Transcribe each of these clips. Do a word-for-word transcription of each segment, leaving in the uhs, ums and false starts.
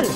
Mal!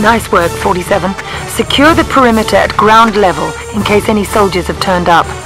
Nice work, forty-seven. Secure the perimeter at ground level in case any soldiers have turned up.